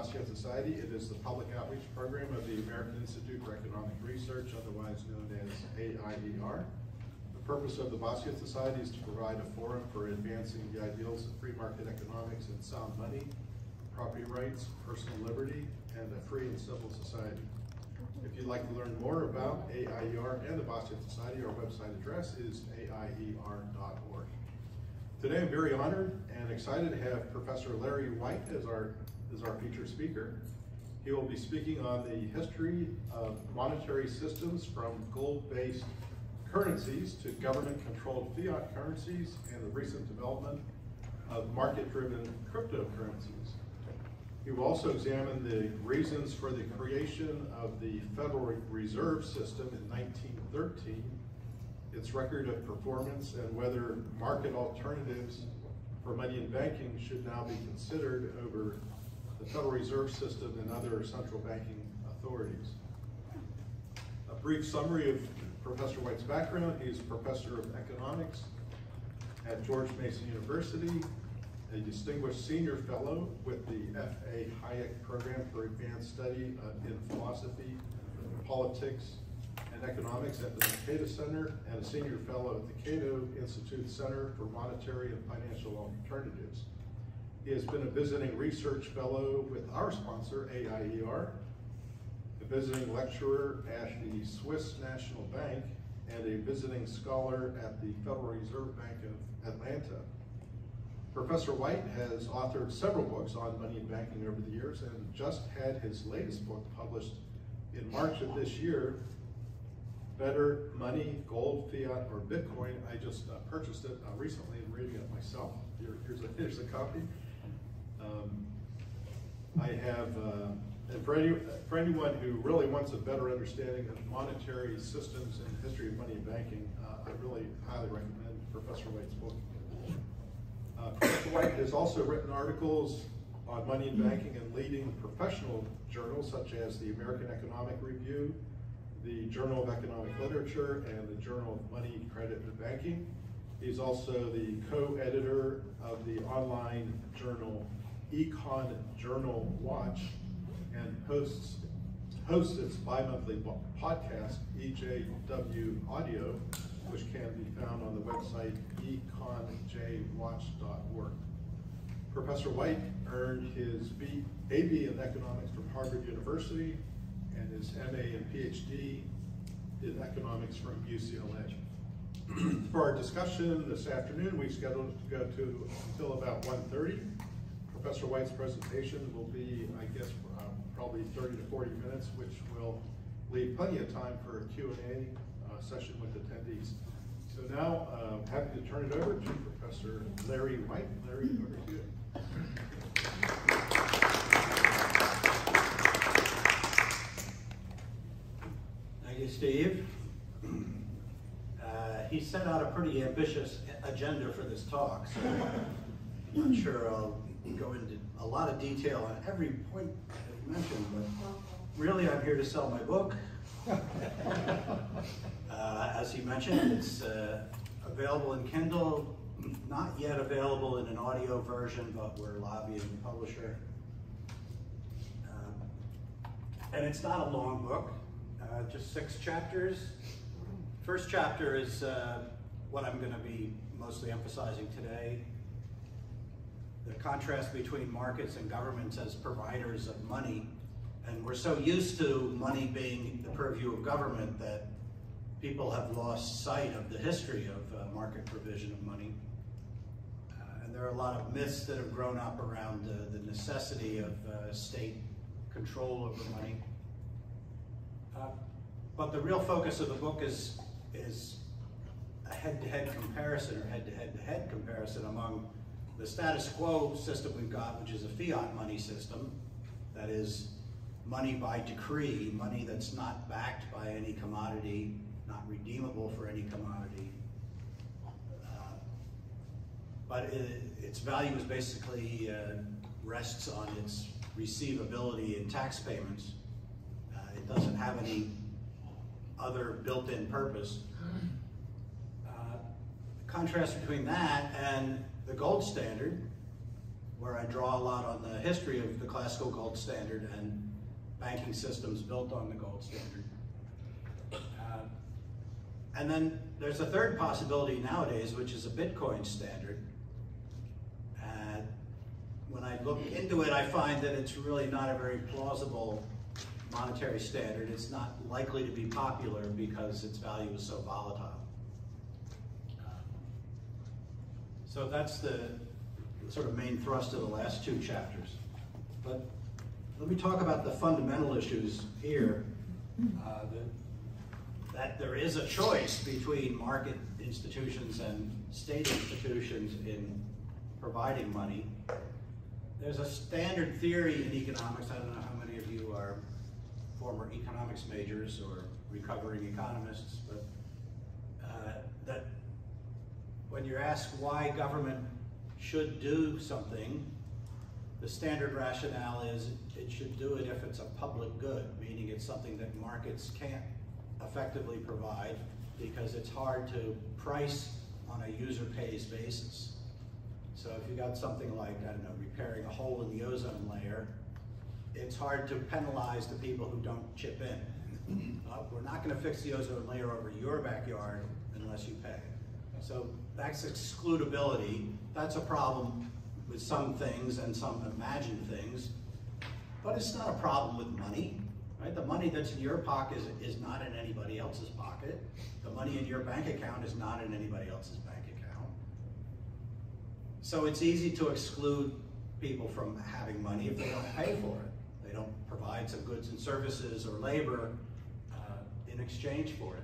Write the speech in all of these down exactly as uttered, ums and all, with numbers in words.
Bastiat Society. It is the public outreach program of the American Institute for Economic Research, otherwise known as A I E R. The purpose of the Bastiat Society is to provide a forum for advancing the ideals of free market economics and sound money, property rights, personal liberty, and a free and civil society. If you'd like to learn more about A I E R and the Bastiat Society, our website address is A I E R dot org. Today I'm very honored and excited to have Professor Larry White as our, as our featured speaker. He will be speaking on the history of monetary systems from gold-based currencies to government-controlled fiat currencies and the recent development of market-driven cryptocurrencies. He will also examine the reasons for the creation of the Federal Reserve System in nineteen thirteen, its record of performance, and whether market alternatives for money and banking should now be considered over the Federal Reserve System and other central banking authorities. A brief summary of Professor White's background: he is a professor of economics at George Mason University, a distinguished senior fellow with the F A Hayek Program for Advanced Study in Philosophy, Politics, and Economics at the Mercatus Center, and a senior fellow at the Cato Institute Center for Monetary and Financial Alternatives. He has been a visiting research fellow with our sponsor, A I E R, a visiting lecturer at the Swiss National Bank, and a visiting scholar at the Federal Reserve Bank of Atlanta. Professor White has authored several books on money and banking over the years, and just had his latest book published in March of this year, Better Money, Gold, Fiat, or Bitcoin. I just uh, purchased it uh, recently and reading it myself. Here, here's, a, here's a copy. Um, I have, uh, and for, any, for anyone who really wants a better understanding of monetary systems and the history of money and banking, uh, I really highly recommend Professor White's book. Uh, Professor White has also written articles on money and banking in leading professional journals such as the American Economic Review, the Journal of Economic Literature, and the Journal of Money, Credit, and Banking. He's also the co-editor of the online journal Econ Journal Watch and hosts, hosts its bi-monthly podcast, E J W Audio, which can be found on the website econ j watch dot org. Professor White earned his A B in economics from Harvard University and his M A and P H D in economics from U C L A. For our discussion this afternoon, we've scheduled to go to until about one thirty. Professor White's presentation will be, I guess, uh, probably thirty to forty minutes, which will leave plenty of time for a Q and A session with attendees. So now uh, I'm happy to turn it over to Professor Larry White. Larry, over to you. Thank you, Steve. Uh, he set out a pretty ambitious agenda for this talk, so I'm sure I'll go into a lot of detail on every point that he mentioned, but really I'm here to sell my book. Uh, as he mentioned, it's uh, available in Kindle, not yet available in an audio version, but we're lobbying the publisher. Um, and it's not a long book, uh, just six chapters. First chapter is uh, what I'm going to be mostly emphasizing today: the contrast between markets and governments as providers of money. And we're so used to money being the purview of government that people have lost sight of the history of uh, market provision of money. Uh, and there are a lot of myths that have grown up around uh, the necessity of uh, state control over money. Uh, but the real focus of the book is, is a head-to-head comparison, or head-to-head-to-head comparison among the status quo system we've got, which is a fiat money system, that is, money by decree, money that's not backed by any commodity, not redeemable for any commodity. Uh, but it, its value is basically uh, rests on its receivability in tax payments. Uh, it doesn't have any other built-in purpose. Uh, the contrast between that and the gold standard, where I draw a lot on the history of the classical gold standard and banking systems built on the gold standard. Uh, and then there's a third possibility nowadays, which is a Bitcoin standard. Uh, when I look into it, I find that it's really not a very plausible monetary standard. It's not likely to be popular because its value is so volatile. So that's the sort of main thrust of the last two chapters. But let me talk about the fundamental issues here, uh, that, that there is a choice between market institutions and state institutions in providing money. There's a standard theory in economics. I don't know how many of you are former economics majors or recovering economists, but uh, that when you're asked why government should do something, the standard rationale is it should do it if it's a public good, meaning it's something that markets can't effectively provide because it's hard to price on a user pays basis. So if you got something like, I don't know, repairing a hole in the ozone layer, it's hard to penalize the people who don't chip in. Uh, we're not gonna fix the ozone layer over your backyard unless you pay. So that's excludability. That's a problem with some things and some imagined things, but it's not a problem with money, right? The money that's in your pocket is, is not in anybody else's pocket. The money in your bank account is not in anybody else's bank account. So it's easy to exclude people from having money if they don't pay for it. They don't provide some goods and services or labor uh, in exchange for it.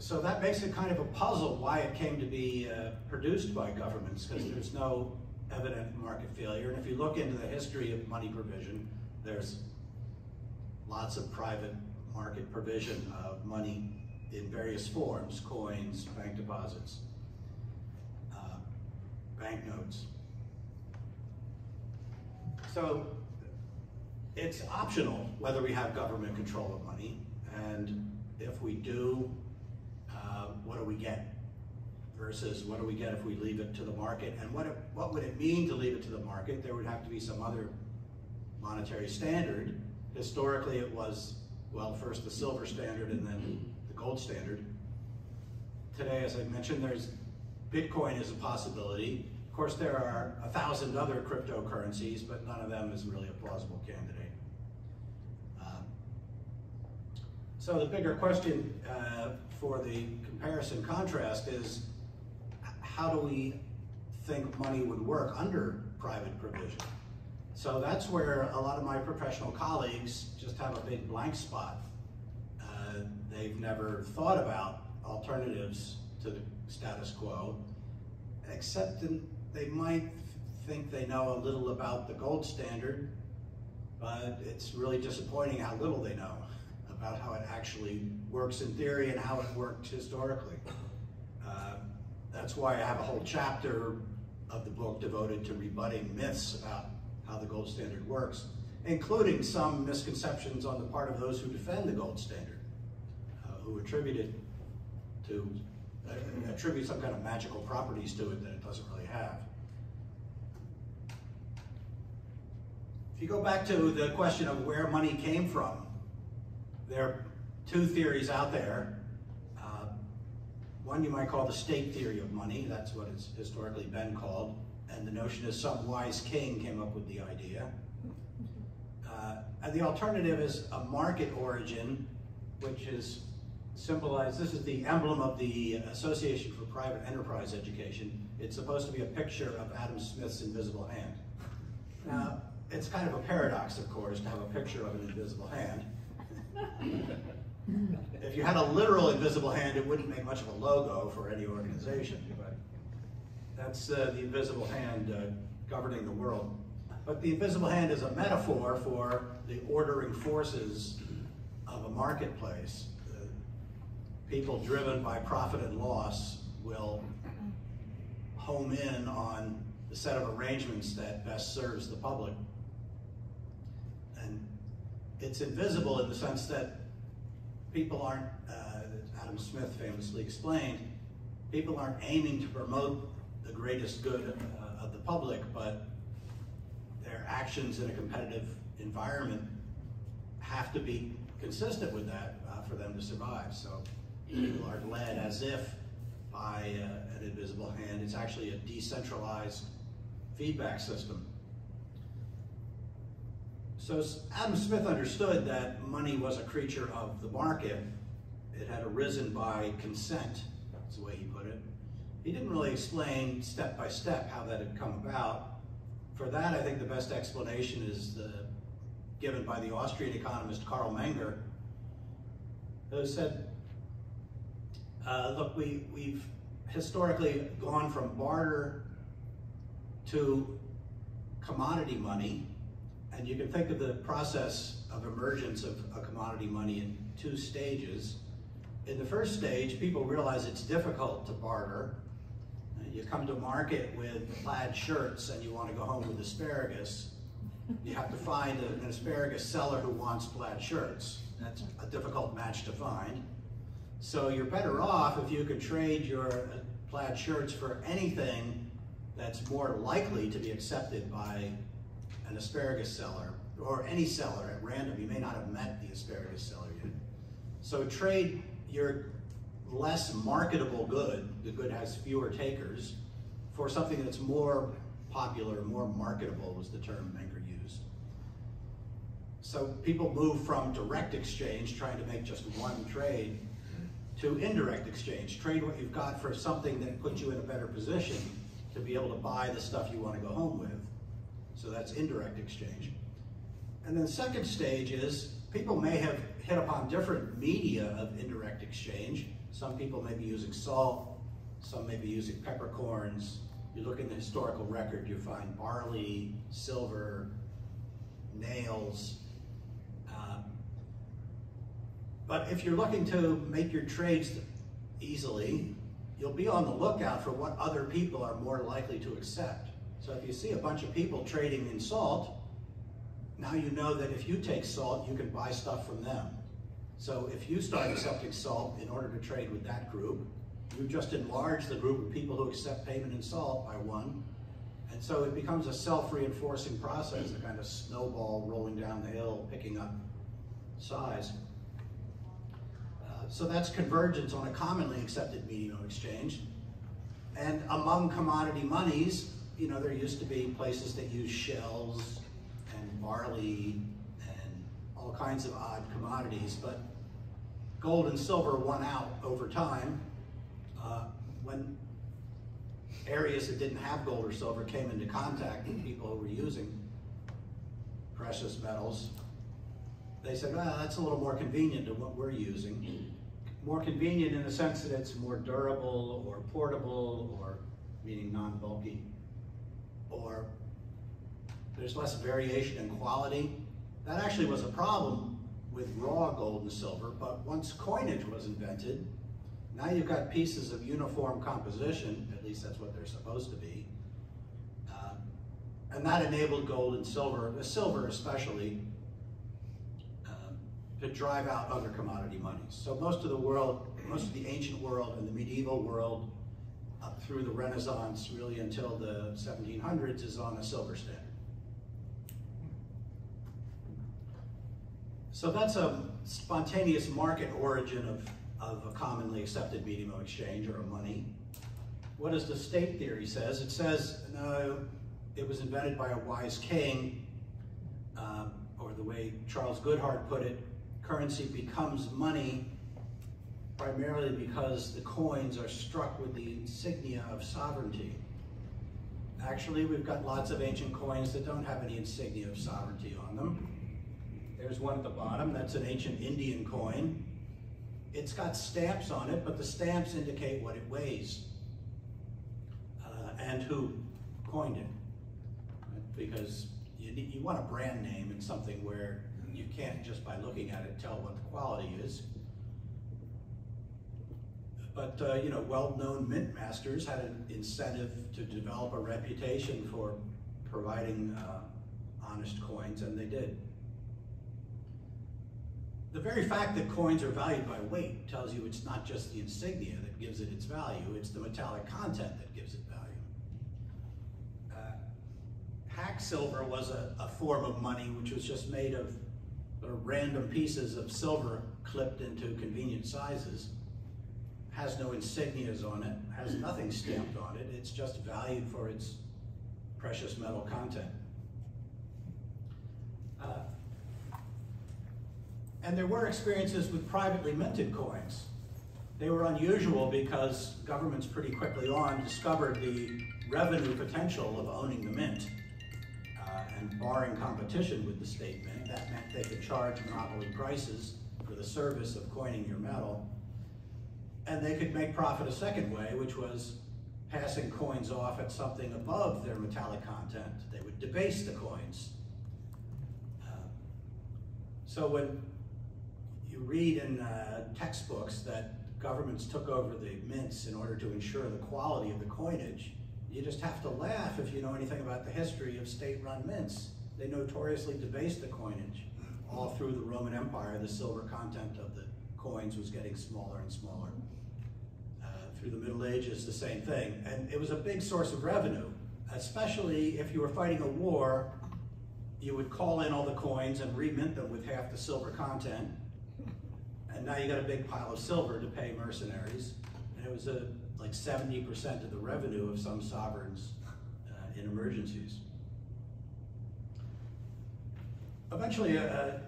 So that makes it kind of a puzzle why it came to be uh, produced by governments, because there's no evident market failure. And if you look into the history of money provision, there's lots of private market provision of money in various forms, coins, bank deposits, uh, banknotes. So it's optional whether we have government control of money, and if we do, Uh, what do we get versus what do we get if we leave it to the market? And what, it, what would it mean to leave it to the market? There would have to be some other monetary standard. Historically, it was, well, first the silver standard and then the gold standard. Today, as I mentioned, there's Bitcoin is a possibility. Of course, there are a thousand other cryptocurrencies, but none of them is really a plausible candidate. So the bigger question uh, for the comparison contrast is, how do we think money would work under private provision? So that's where a lot of my professional colleagues just have a big blank spot. Uh, they've never thought about alternatives to the status quo, except in, they might think they know a little about the gold standard, but it's really disappointing how little they know about how it actually works in theory and how it worked historically. Uh, that's why I have a whole chapter of the book devoted to rebutting myths about how the gold standard works, including some misconceptions on the part of those who defend the gold standard, uh, who attribute it to, uh, attribute some kind of magical properties to it that it doesn't really have. If you go back to the question of where money came from, there are two theories out there. Uh, one you might call the state theory of money. That's what it's historically been called. And the notion is some wise king came up with the idea. Uh, and the alternative is a market origin, which is symbolized. This is the emblem of the Association for Private Enterprise Education. It's supposed to be a picture of Adam Smith's invisible hand. Now, it's kind of a paradox, of course, to have a picture of an invisible hand. If you had a literal invisible hand, it wouldn't make much of a logo for any organization, but that's uh, the invisible hand uh, governing the world. But the invisible hand is a metaphor for the ordering forces of a marketplace. Uh, people driven by profit and loss will home in on the set of arrangements that best serves the public. And it's invisible in the sense that people aren't, uh, Adam Smith famously explained, people aren't aiming to promote the greatest good uh, of the public, but their actions in a competitive environment have to be consistent with that uh, for them to survive. So people are led as if by uh, an invisible hand. It's actually a decentralized feedback system. So Adam Smith understood that money was a creature of the market. It had arisen by consent, that's the way he put it. He didn't really explain step by step how that had come about. For that, I think the best explanation is the, given by the Austrian economist Karl Menger, who said, uh, look, we, we've historically gone from barter to commodity money, and you can think of the process of emergence of a commodity money in two stages. In the first stage, people realize it's difficult to barter. You come to market with plaid shirts and you want to go home with asparagus. You have to find a, an asparagus seller who wants plaid shirts. That's a difficult match to find. So you're better off if you could trade your plaid shirts for anything that's more likely to be accepted by an asparagus seller, or any seller at random. You may not have met the asparagus seller yet. So trade your less marketable good, the good has fewer takers, for something that's more popular, more marketable, was the term Menger used. So people move from direct exchange, trying to make just one trade, to indirect exchange. Trade what you've got for something that puts you in a better position to be able to buy the stuff you want to go home with. So that's indirect exchange. And then the second stage is people may have hit upon different media of indirect exchange. Some people may be using salt, some may be using peppercorns. You look in the historical record, you find barley, silver, nails. Um, but if you're looking to make your trades easily, you'll be on the lookout for what other people are more likely to accept. So if you see a bunch of people trading in salt, now you know that if you take salt, you can buy stuff from them. So if you start accepting salt in order to trade with that group, you just enlarge the group of people who accept payment in salt by one. And so it becomes a self-reinforcing process, a kind of snowball rolling down the hill, picking up size. Uh, so that's convergence on a commonly accepted medium of exchange. And among commodity monies, you know, there used to be places that used shells and barley and all kinds of odd commodities, but gold and silver won out over time uh, when areas that didn't have gold or silver came into contact with people who were using precious metals. They said, well, that's a little more convenient than what we're using. More convenient in the sense that it's more durable or portable, or meaning non-bulky, or there's less variation in quality. That actually was a problem with raw gold and silver, but once coinage was invented, now you've got pieces of uniform composition, at least that's what they're supposed to be, uh, and that enabled gold and silver, the silver especially, uh, to drive out other commodity monies. So most of the world, most of the ancient world and the medieval world, up through the Renaissance, really until the seventeen hundreds, is on a silver standard. So that's a spontaneous market origin of, of a commonly accepted medium of exchange or of money. What does the state theory says? It says, no, it was invented by a wise king, um, or the way Charles Goodhart put it, currency becomes money primarily because the coins are struck with the insignia of sovereignty. Actually, we've got lots of ancient coins that don't have any insignia of sovereignty on them. There's one at the bottom, that's an ancient Indian coin. It's got stamps on it, but the stamps indicate what it weighs uh, and who coined it. Because you, you want a brand name in something where you can't just by looking at it tell what the quality is. But uh, you know, well-known mint masters had an incentive to develop a reputation for providing uh, honest coins, and they did. The very fact that coins are valued by weight tells you it's not just the insignia that gives it its value, it's the metallic content that gives it value. Hacksilver was a, a form of money which was just made of sort of random pieces of silver clipped into convenient sizes. Has no insignias on it, has nothing stamped on it, it's just valued for its precious metal content. Uh, and there were experiences with privately minted coins. They were unusual because governments pretty quickly on discovered the revenue potential of owning the mint uh, and barring competition with the state mint. That meant they could charge monopoly prices for the service of coining your metal. And they could make profit a second way, which was passing coins off at something above their metallic content. They would debase the coins. Uh, so when you read in uh, textbooks that governments took over the mints in order to ensure the quality of the coinage, you just have to laugh if you know anything about the history of state-run mints. They notoriously debased the coinage. All through the Roman Empire, the silver content of the coins was getting smaller and smaller. Uh, through the Middle Ages, the same thing. And it was a big source of revenue, especially if you were fighting a war, you would call in all the coins and remint them with half the silver content. And now you got a big pile of silver to pay mercenaries. And it was a, like seventy percent of the revenue of some sovereigns uh, in emergencies. Eventually, a, a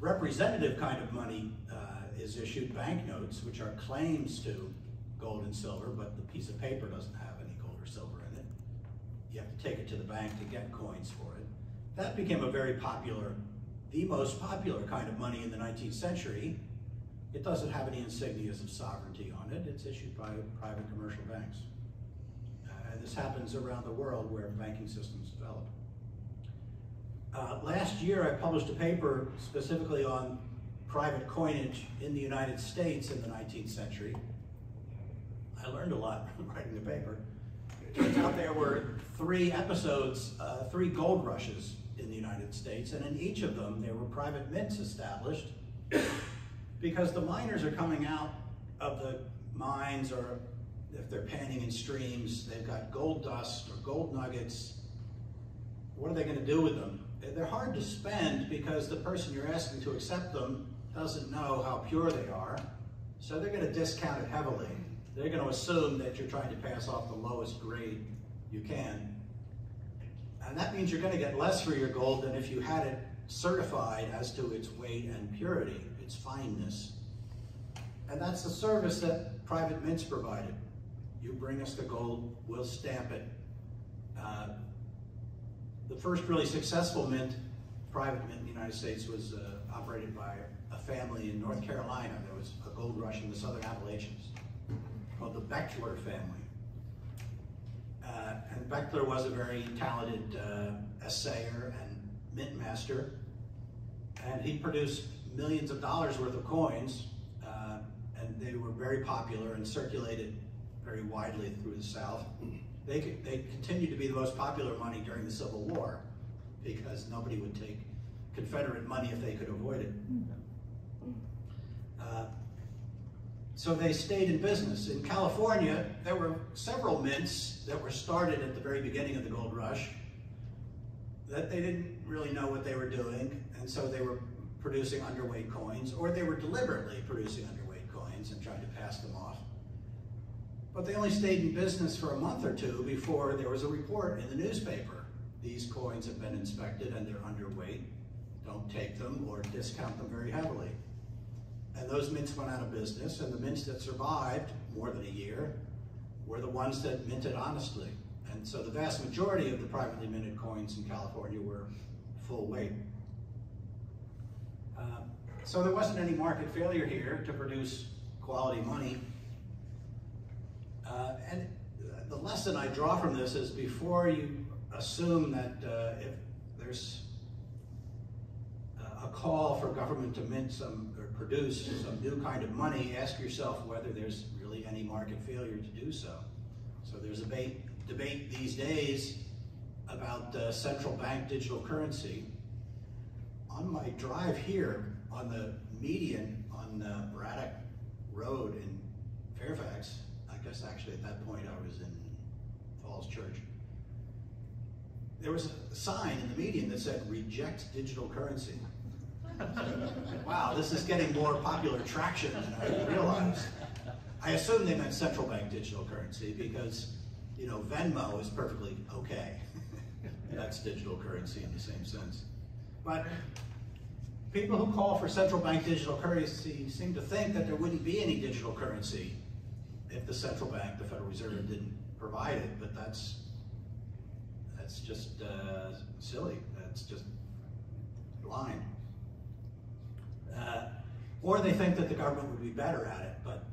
representative kind of money uh, is issued, banknotes, which are claims to gold and silver, but the piece of paper doesn't have any gold or silver in it. You have to take it to the bank to get coins for it. That became a very popular, the most popular kind of money in the nineteenth century. It doesn't have any insignias of sovereignty on it. It's issued by private commercial banks. Uh, and this happens around the world where banking systems develop. Uh, last year, I published a paper specifically on private coinage in the United States in the nineteenth century. I learned a lot from writing the paper. It turns out there were three episodes, uh, three gold rushes in the United States, and in each of them, there were private mints established because the miners are coming out of the mines, or if they're panning in streams, they've got gold dust or gold nuggets. What are they going to do with them? They're hard to spend because the person you're asking to accept them doesn't know how pure they are, so they're going to discount it heavily. They're going to assume that you're trying to pass off the lowest grade you can. And that means you're going to get less for your gold than if you had it certified as to its weight and purity, its fineness. And that's the service that private mints provided. You bring us the gold, we'll stamp it. Uh, The first really successful mint, private mint in the United States, was uh, operated by a family in North Carolina. There was a gold rush in the Southern Appalachians called the Bechtler family. Uh, and Bechtler was a very talented uh, assayer and mint master. And he produced millions of dollars worth of coins. Uh, and they were very popular and circulated very widely through the South. They, they continued to be the most popular money during the Civil War because nobody would take Confederate money if they could avoid it. Uh, so they stayed in business. In California, there were several mints that were started at the very beginning of the gold rush that they didn't really know what they were doing, and so they were producing underweight coins, or they were deliberately producing underweight coins and trying to pass them off. But they only stayed in business for a month or two before there was a report in the newspaper. These coins have been inspected and they're underweight. Don't take them or discount them very heavily. And those mints went out of business, and the mints that survived more than a year were the ones that minted honestly. And so the vast majority of the privately minted coins in California were full weight. Uh, so there wasn't any market failure here to produce quality money. Uh, and the lesson I draw from this is before you assume that uh, if there's a call for government to mint some or produce some new kind of money, ask yourself whether there's really any market failure to do so. So there's a debate, debate these days about uh, central bank digital currency. On my drive here on the median on uh, Braddock Road in Fairfax, I guess actually at that point I was in Falls Church. there was a sign in the median that said, reject digital currency. Wow, this is getting more popular traction than I realized. I assume they meant central bank digital currency because, you know, Venmo is perfectly okay. That's digital currency in the same sense. But people who call for central bank digital currency seem to think that there wouldn't be any digital currency if the central bank, the Federal Reserve, didn't provide it. But that's that's just uh, silly. That's just lying. Uh, or they think that the government would be better at it, but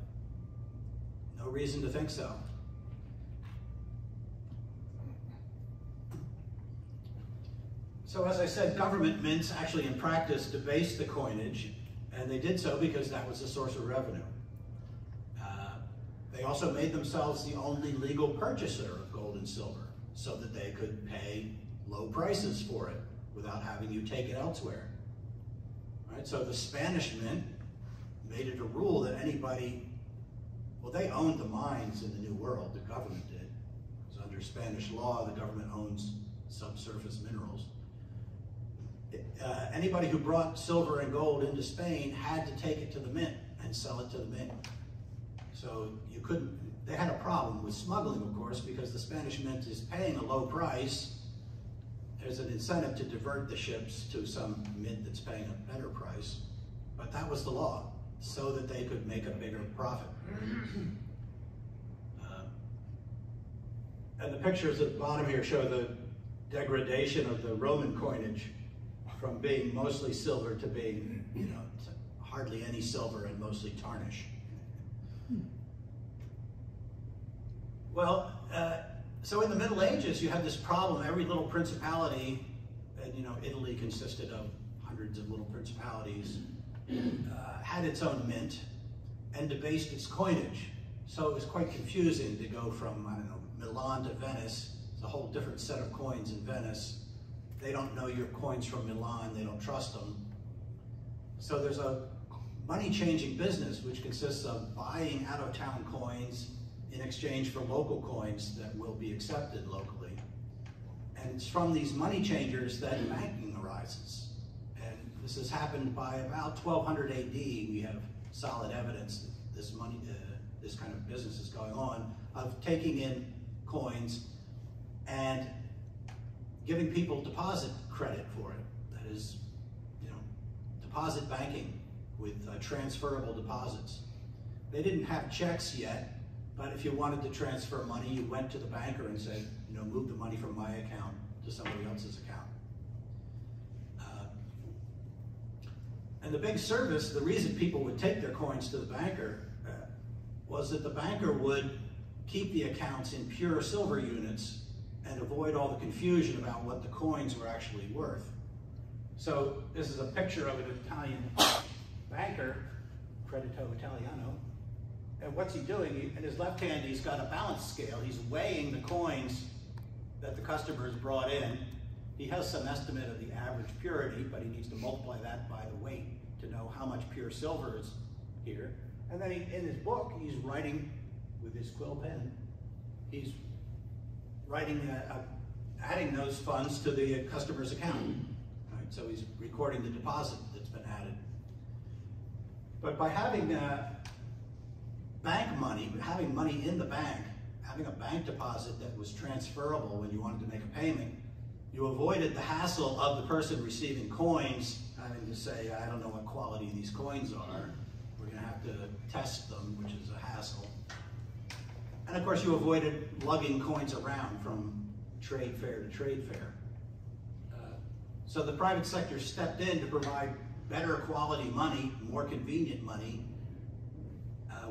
no reason to think so. So as I said, government mints actually in practice debased the coinage, and they did so because that was a source of revenue. Uh, they also made themselves the only legal purchaser of gold and silver so that they could pay low prices for it without having you take it elsewhere. Right, so the Spanish mint made it a rule that anybody, well, they owned the mines in the New World, the government did. So under Spanish law, the government owns subsurface minerals. It, uh, anybody who brought silver and gold into Spain had to take it to the mint and sell it to the mint. So you couldn't, they had a problem with smuggling, of course, because the Spanish mint is paying a low price. There's an incentive to divert the ships to some mint that's paying a better price, but that was the law, so that they could make a bigger profit. Uh, and the pictures at the bottom here show the degradation of the Roman coinage from being mostly silver to being, you know, hardly any silver and mostly tarnish. Well, uh, So in the Middle Ages, you had this problem. Every little principality, and you know, Italy consisted of hundreds of little principalities, uh, had its own mint and debased its coinage. So it was quite confusing to go from, I don't know, Milan to Venice. It's a whole different set of coins in Venice. They don't know your coins from Milan, they don't trust them. So there's a money-changing business which consists of buying out-of-town coins in exchange for local coins that will be accepted locally. And it's from these money changers that banking arises. And this has happened by about twelve hundred A D. We have solid evidence that this money, uh, this kind of business is going on, of taking in coins and giving people deposit credit for it. That is, you know, deposit banking with uh, transferable deposits. They didn't have checks yet, but if you wanted to transfer money, you went to the banker and said, you know, move the money from my account to somebody else's account. Uh, and the big service, the reason people would take their coins to the banker uh, was that the banker would keep the accounts in pure silver units and avoid all the confusion about what the coins were actually worth. So this is a picture of an Italian banker, Credito Italiano. And what's he doing? In his left hand, he's got a balance scale. He's weighing the coins that the customer has brought in. He has some estimate of the average purity, but he needs to multiply that by the weight to know how much pure silver is here. And then he, in his book, he's writing with his quill pen. He's writing, uh, uh, adding those funds to the customer's account. Right? So he's recording the deposit that's been added. But by having uh, bank money, having money in the bank, having a bank deposit that was transferable when you wanted to make a payment, you avoided the hassle of the person receiving coins having to say, I don't know what quality these coins are, we're going to have to test them, which is a hassle. And of course you avoided lugging coins around from trade fair to trade fair. Uh, so the private sector stepped in to provide better quality money, more convenient money,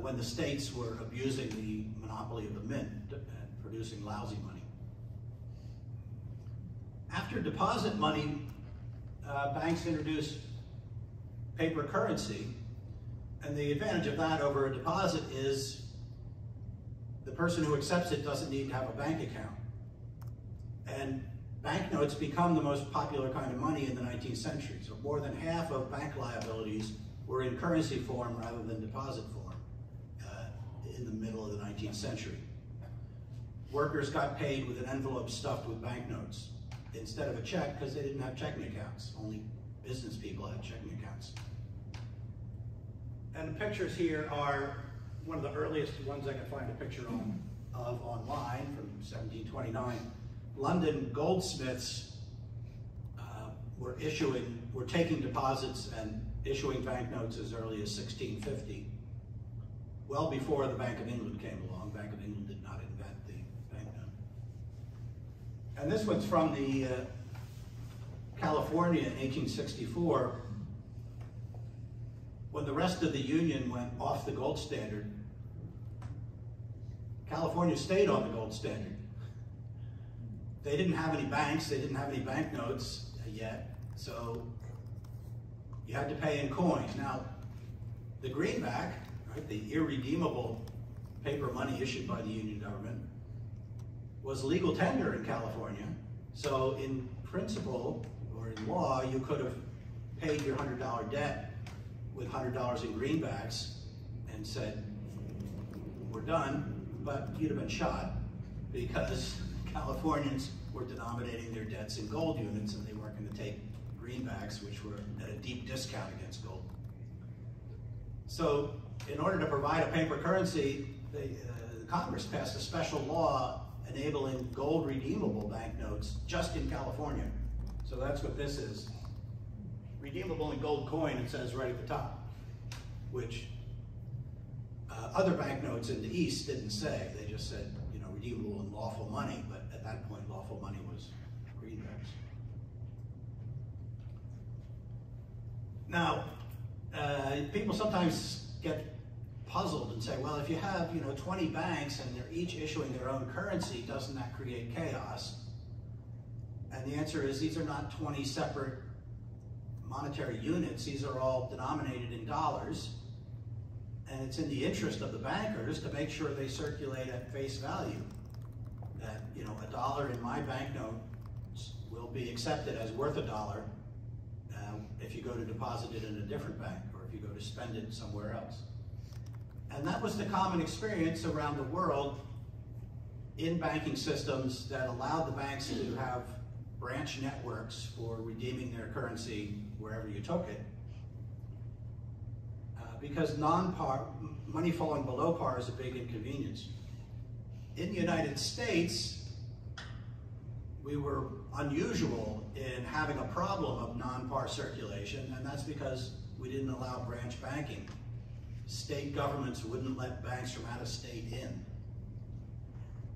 when the states were abusing the monopoly of the mint and producing lousy money. After deposit money, uh, banks introduced paper currency, and the advantage of that over a deposit is the person who accepts it doesn't need to have a bank account. And banknotes become the most popular kind of money in the nineteenth century, so more than half of bank liabilities were in currency form rather than deposit form. In the middle of the nineteenth century. Workers got paid with an envelope stuffed with banknotes. instead of a check because they didn't have checking accounts. Only business people had checking accounts. And the pictures here are one of the earliest ones I could find a picture on, of online from seventeen twenty-nine. London goldsmiths uh, were issuing, were taking deposits and issuing banknotes as early as sixteen fifty, well before the Bank of England came along. Bank of England did not invent the banknote. And this one's from the uh, California in eighteen sixty-four, when the rest of the Union went off the gold standard. California stayed on the gold standard. They didn't have any banks, they didn't have any banknotes yet, so you had to pay in coin. Now, the greenback, right, the irredeemable paper money issued by the Union government, was legal tender in California. So in principle, or in law, you could have paid your one hundred dollar debt with one hundred dollars in greenbacks and said, we're done, but you'd have been shot because Californians were denominating their debts in gold units and they weren't going to take greenbacks, which were at a deep discount against gold. So in order to provide a paper currency, they, uh, Congress passed a special law enabling gold redeemable banknotes just in California. So that's what this is. Redeemable in gold coin, it says right at the top, which uh, other banknotes in the East didn't say. They just said, you know, redeemable in lawful money, but at that point, lawful money was greenbacks. Now, uh, people sometimes get puzzled and say, well, if you have, you know, twenty banks and they're each issuing their own currency, doesn't that create chaos? And the answer is these are not twenty separate monetary units. These are all denominated in dollars. And it's in the interest of the bankers to make sure they circulate at face value. That, you know, a dollar in my banknote will be accepted as worth a dollar um, if you go to deposit it in a different bank or if you go to spend it somewhere else. And that was the common experience around the world in banking systems that allowed the banks to have branch networks for redeeming their currency wherever you took it. Uh, because non-par, money falling below par is a big inconvenience. In the United States, we were unusual in having a problem of non-par circulation, and that's because we didn't allow branch banking. State governments wouldn't let banks from out of state in.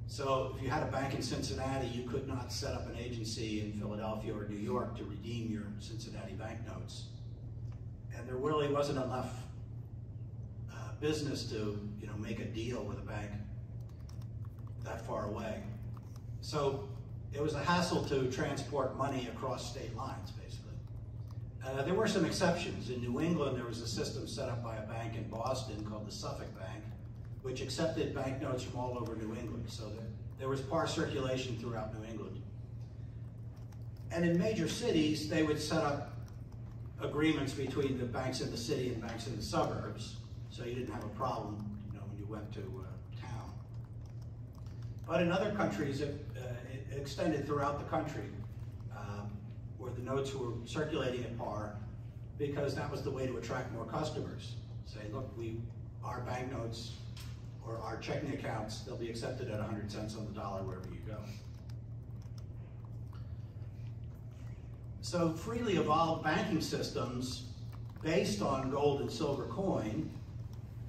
So if you had a bank in Cincinnati, you could not set up an agency in Philadelphia or New York to redeem your Cincinnati banknotes. And there really wasn't enough uh, business to, you know, make a deal with a bank that far away. So it was a hassle to transport money across state lines, basically. Uh, there were some exceptions. In New England, there was a system set up by a bank in Boston called the Suffolk Bank, which accepted banknotes from all over New England. So there, there was par circulation throughout New England. And in major cities, they would set up agreements between the banks in the city and banks in the suburbs. So you didn't have a problem, you know, when you went to uh, town. But in other countries, it, uh, it extended throughout the country, um, where the notes were circulating at par, because that was the way to attract more customers. Say, look, we, our banknotes, or our checking accounts, they'll be accepted at one hundred cents on the dollar wherever you go. So freely evolved banking systems based on gold and silver coin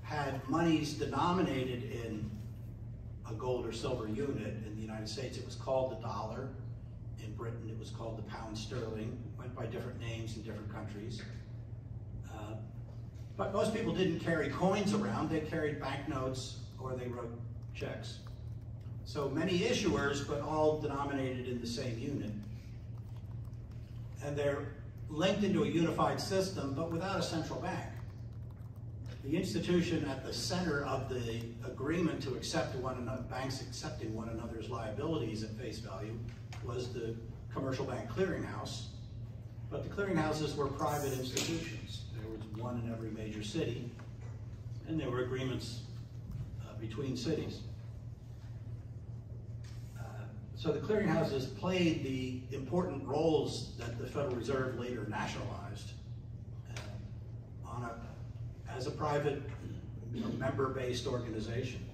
had monies denominated in a gold or silver unit. In the United States, it was called the dollar. In Britain, it was called the pound sterling. It went by different names in different countries. Uh, but most people didn't carry coins around. They carried banknotes, or they wrote checks. So many issuers, but all denominated in the same unit. And they're linked into a unified system, but without a central bank. The institution at the center of the agreement to accept one another, banks accepting one another's liabilities at face value, was the commercial bank clearinghouse. But the clearinghouses were private institutions. There was one in every major city, and there were agreements between cities. Uh, So the clearinghouses played the important roles that the Federal Reserve later nationalized uh, on a, as a private member-based organization.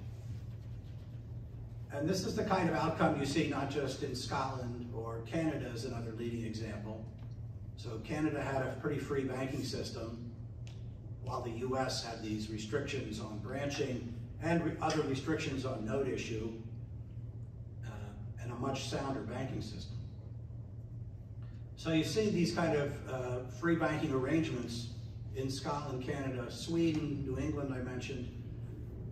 And this is the kind of outcome you see not just in Scotland or Canada as another leading example. So Canada had a pretty free banking system while the U S had these restrictions on branching and re other restrictions on note issue. And a much sounder banking system. So you see these kind of uh, free banking arrangements in Scotland, Canada, Sweden, New England, I mentioned,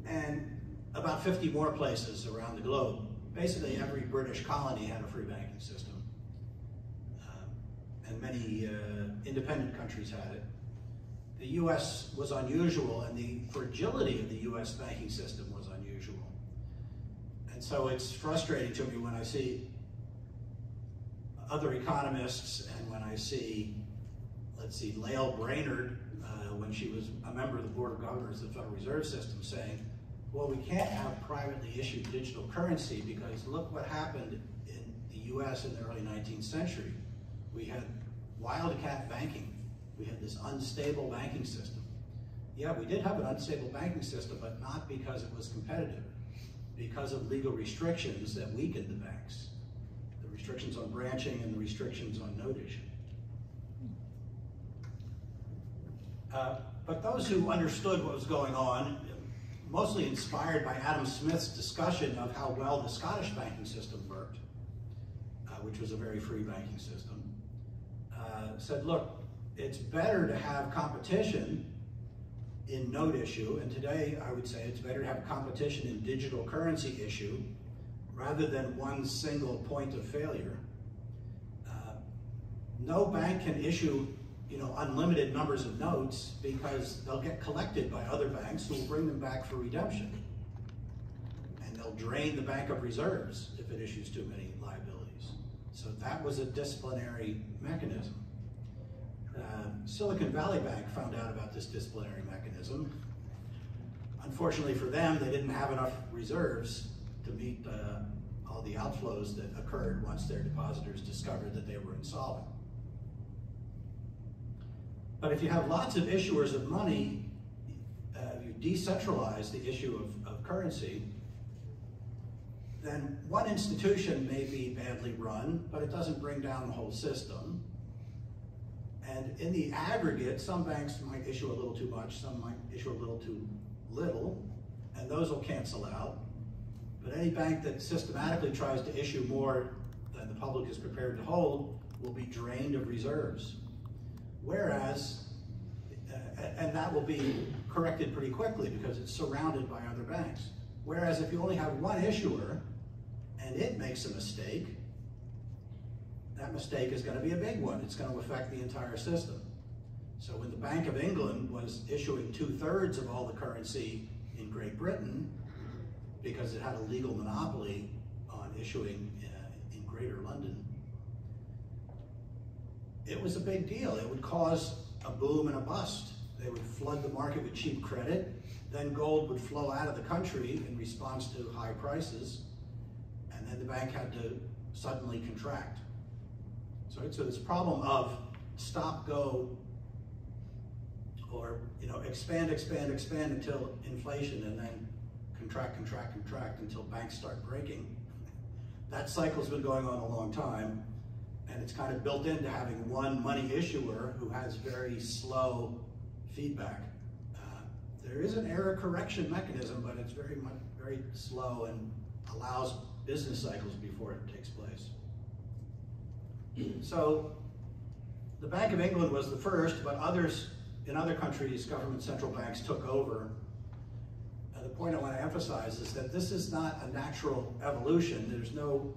and about fifty more places around the globe. Basically every British colony had a free banking system, uh, and many uh, independent countries had it. The U S was unusual, and the fragility of the U S banking system was unusual. And so it's frustrating to me when I see other economists and when I see, let's see, Lael Brainard, uh, when she was a member of the Board of Governors of the Federal Reserve System, saying, well, we can't have privately issued digital currency because look what happened in the U S in the early nineteenth century. We had wildcat banking. We had this unstable banking system. Yeah, we did have an unstable banking system, but not because it was competitive. Because of legal restrictions that weakened the banks. The restrictions on branching and the restrictions on note issue. Uh, but those who understood what was going on, mostly inspired by Adam Smith's discussion of how well the Scottish banking system worked, uh, which was a very free banking system, uh, said, look, it's better to have competition in note issue, and today I would say it's better to have competition in digital currency issue rather than one single point of failure. Uh, no bank can issue, you know, unlimited numbers of notes because they'll get collected by other banks who will bring them back for redemption. And they'll drain the bank of reserves if it issues too many liabilities. So that was a disciplinary mechanism. Uh, Silicon Valley Bank found out about this disciplinary mechanism. Unfortunately for them, they didn't have enough reserves to meet uh, all the outflows that occurred once their depositors discovered that they were insolvent. But if you have lots of issuers of money, uh, you decentralize the issue of, of currency, then one institution may be badly run, but it doesn't bring down the whole system. And in the aggregate, some banks might issue a little too much, some might issue a little too little, and those will cancel out. But any bank that systematically tries to issue more than the public is prepared to hold will be drained of reserves. Whereas, and that will be corrected pretty quickly because it's surrounded by other banks. Whereas if you only have one issuer and it makes a mistake, that mistake is going to be a big one. It's going to affect the entire system. So when the Bank of England was issuing two-thirds of all the currency in Great Britain, because it had a legal monopoly on issuing uh, in Greater London, it was a big deal. It would cause a boom and a bust. They would flood the market with cheap credit. Then gold would flow out of the country in response to high prices. And then the bank had to suddenly contract. So this problem of stop, go, or you know, expand, expand, expand until inflation, and then contract, contract, contract until banks start breaking. That cycle's been going on a long time, and it's kind of built into having one money issuer who has very slow feedback. Uh, there is an error correction mechanism, but it's very much very slow and allows business cycles before it takes place. So the Bank of England was the first, but others in other countries, government central banks took over. Uh, the point I want to emphasize is that this is not a natural evolution. There's no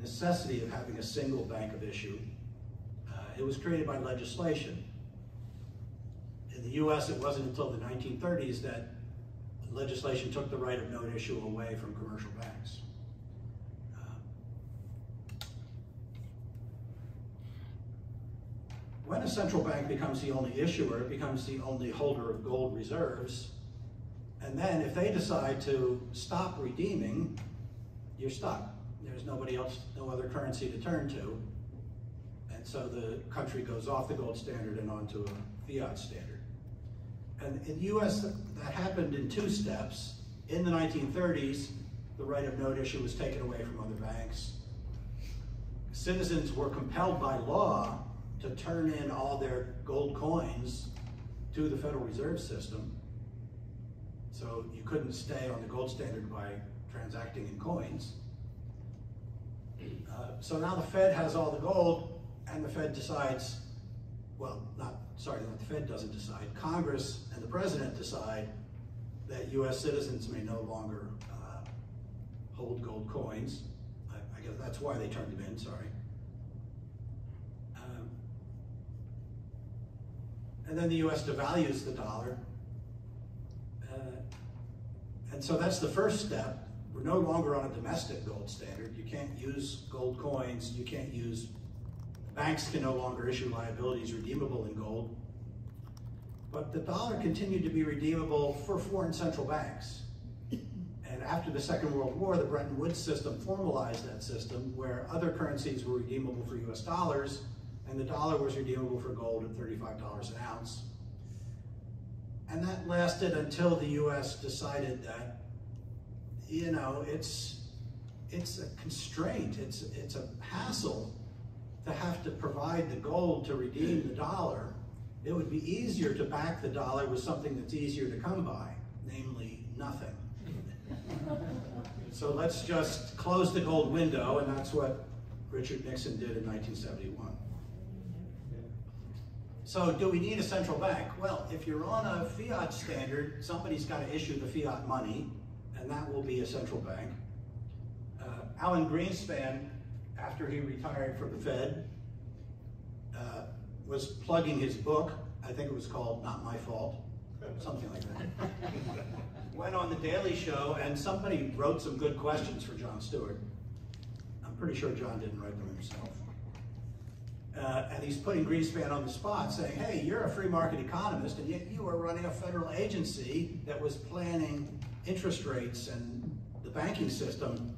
necessity of having a single bank of issue. Uh, it was created by legislation. In the U S, it wasn't until the nineteen thirties that legislation took the right of note issue away from commercial banks. When a central bank becomes the only issuer, it becomes the only holder of gold reserves. And then if they decide to stop redeeming, you're stuck. There's There's nobody else, no other currency to turn to. And so the country goes off the gold standard and onto a fiat standard. And in the U S, that happened in two steps. In the nineteen thirties, the right of note issue was taken away from other banks. Citizens were compelled by law to turn in all their gold coins to the Federal Reserve System. So you couldn't stay on the gold standard by transacting in coins. Uh, so now the Fed has all the gold, and the Fed decides, well, not, sorry, not the Fed doesn't decide, Congress and the President decide that U S citizens may no longer uh, hold gold coins. I, I guess that's why they turned them in, sorry. Um, and then the U S devalues the dollar. Uh, and so that's the first step. We're no longer on a domestic gold standard. You can't use gold coins. You can't use, banks can no longer issue liabilities redeemable in gold. But the dollar continued to be redeemable for foreign central banks. And after the Second World War, the Bretton Woods system formalized that system where other currencies were redeemable for U S dollars, and the dollar was redeemable for gold at thirty-five dollars an ounce. And that lasted until the U S decided that, you know, it's, it's a constraint, it's, it's a hassle to have to provide the gold to redeem the dollar. It would be easier to back the dollar with something that's easier to come by, namely nothing. So let's just close the gold window, and that's what Richard Nixon did in nineteen seventy-one. So do we need a central bank? Well, if you're on a fiat standard, somebody's got to issue the fiat money, and that will be a central bank. Uh, Alan Greenspan, after he retired from the Fed, uh, was plugging his book, I think it was called Not My Fault, something like that. Went on The Daily Show, and somebody wrote some good questions for Jon Stewart. I'm pretty sure Jon didn't write them himself. Uh, and he's putting Greenspan on the spot, saying, hey, you're a free market economist, and yet you were running a federal agency that was planning interest rates and the banking system.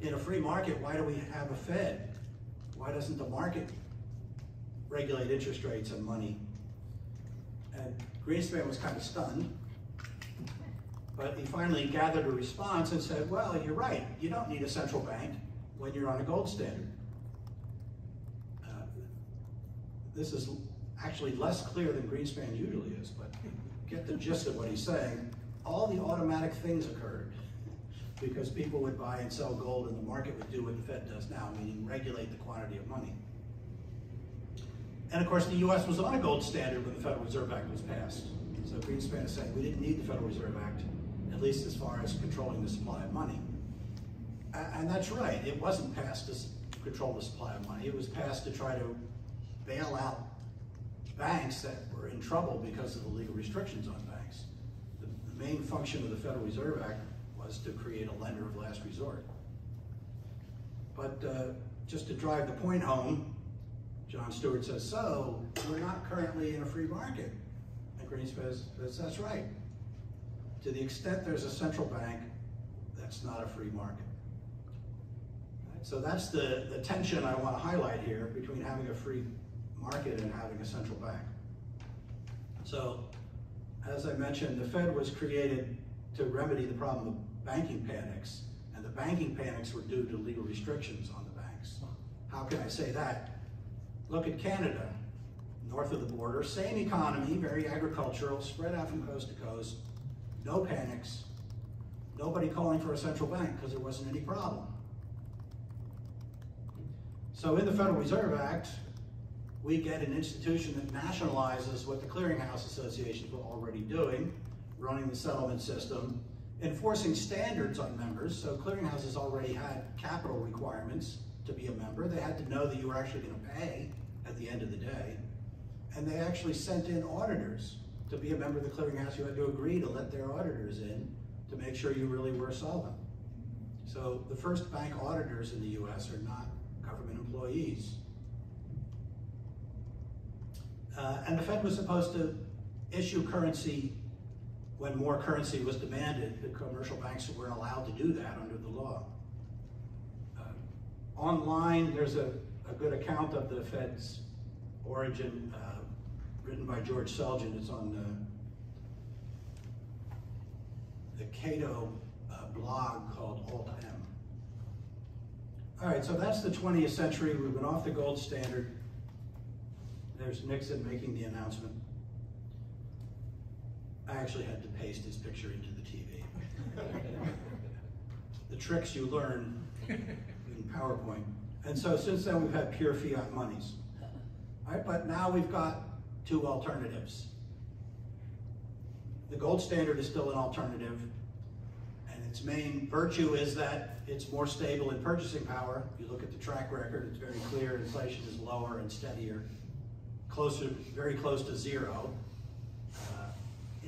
In a free market, why do we have a Fed? Why doesn't the market regulate interest rates and money? And Greenspan was kind of stunned, but he finally gathered a response and said, well, you're right, you don't need a central bank when you're on a gold standard. Uh, this is actually less clear than Greenspan usually is, but get the gist of what he's saying. All the automatic things occurred because people would buy and sell gold and the market would do what the Fed does now, meaning regulate the quantity of money. And of course, the U S was on a gold standard when the Federal Reserve Act was passed. So Greenspan is saying we didn't need the Federal Reserve Act, at least as far as controlling the supply of money. And that's right, it wasn't passed to control the supply of money. It was passed to try to bail out banks that were in trouble because of the legal restrictions on banks. The main function of the Federal Reserve Act was to create a lender of last resort. But uh, just to drive the point home, Jon Stewart says, so we're not currently in a free market. And Greenspan says, that's right. To the extent there's a central bank, that's not a free market. Right, so that's the, the tension I want to highlight here between having a free market and having a central bank. So, as I mentioned, the Fed was created to remedy the problem of banking panics, and the banking panics were due to legal restrictions on the banks. How can I say that? Look at Canada, north of the border, same economy, very agricultural, spread out from coast to coast, no panics, nobody calling for a central bank because there wasn't any problem. So in the Federal Reserve Act, we get an institution that nationalizes what the clearinghouse associations were already doing, running the settlement system, enforcing standards on members. So clearinghouses already had capital requirements to be a member. They had to know that you were actually going to pay at the end of the day. And they actually sent in auditors. To be a member of the clearinghouse, you had to agree to let their auditors in to make sure you really were solvent. So the first bank auditors in the U S are not government employees. Uh, and the Fed was supposed to issue currency when more currency was demanded. The commercial banks weren't allowed to do that under the law. online, there's a, a good account of the Fed's origin uh, written by George Selgin. It's on the, the Cato uh, blog called Alt-M. All right, so that's the twentieth century. We went off the gold standard. There's Nixon making the announcement. I actually had to paste his picture into the T V. The tricks you learn in PowerPoint. And so since then, we've had pure fiat monies. All right, but now we've got two alternatives. The gold standard is still an alternative, and its main virtue is that it's more stable in purchasing power. You look at the track record, it's very clear. Inflation is lower and steadier, closer, very close to zero uh,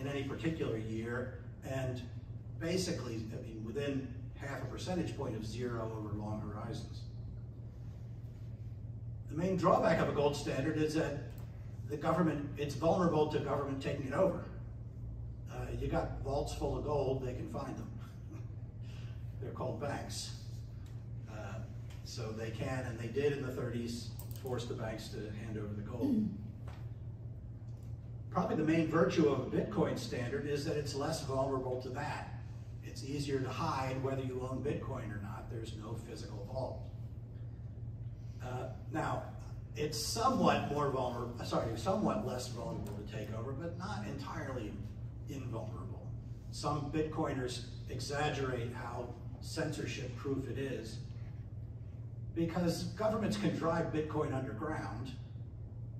in any particular year, and basically, I mean, within half a percentage point of zero over long horizons. The main drawback of a gold standard is that the government, it's vulnerable to government taking it over. Uh, you got vaults full of gold, they can find them. They're called banks. Uh, so they can, and they did in the thirties, force the banks to hand over the gold. Probably the main virtue of a Bitcoin standard is that it's less vulnerable to that. It's easier to hide whether you own Bitcoin or not. There's no physical vault. Uh, now, it's somewhat more vulnerable, sorry, somewhat less vulnerable to takeover, but not entirely invulnerable. Some Bitcoiners exaggerate how censorship-proof it is because governments can drive Bitcoin underground.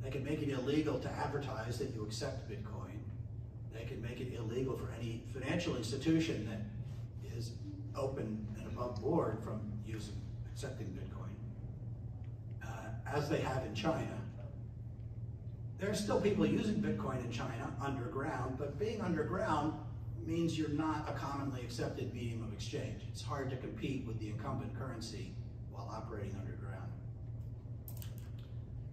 They can make it illegal to advertise that you accept Bitcoin. They can make it illegal for any financial institution that is open and above board from using, accepting Bitcoin, uh, as they have in China. There are still people using Bitcoin in China underground, but being underground means you're not a commonly accepted medium of exchange. It's hard to compete with the incumbent currency while operating underground.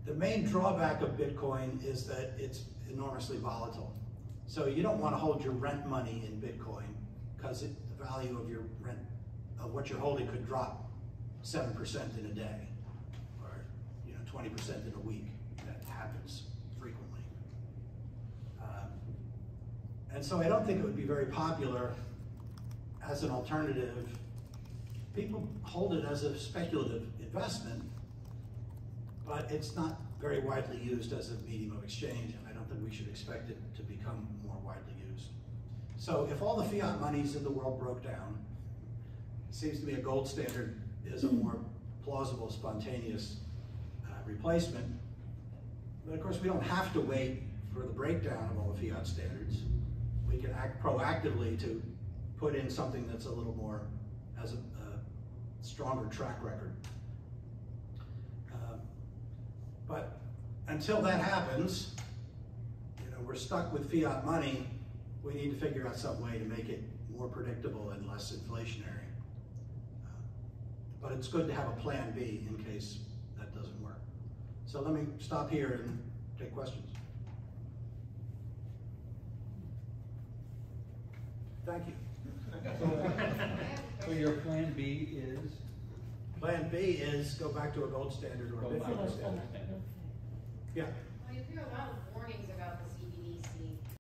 The main drawback of Bitcoin is that it's enormously volatile. So you don't want to hold your rent money in Bitcoin because the value of your rent, of what you're holding, could drop seven percent in a day, or you know, twenty percent in a week. That happens frequently. Um, and so I don't think it would be very popular as an alternative. People hold it as a speculative investment, but it's not very widely used as a medium of exchange. We should expect it to become more widely used. So if all the fiat monies in the world broke down, it seems to me a gold standard is a more plausible, spontaneous uh, replacement. But of course, we don't have to wait for the breakdown of all the fiat standards. We can act proactively to put in something that's a little more, has a, a stronger track record. Uh, but until that happens, we're stuck with fiat money. We need to figure out some way to make it more predictable and less inflationary. Uh, but it's good to have a plan B in case that doesn't work. So let me stop here and take questions. Thank you. So, so your plan B is? Plan B is go back to a gold standard or a Bitcoin standard. Yeah. Well, you hear a lot of warnings about